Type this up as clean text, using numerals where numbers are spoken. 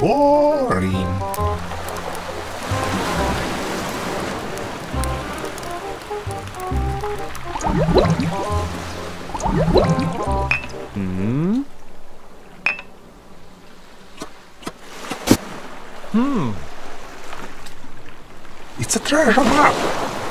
Boring. It's a treasure map.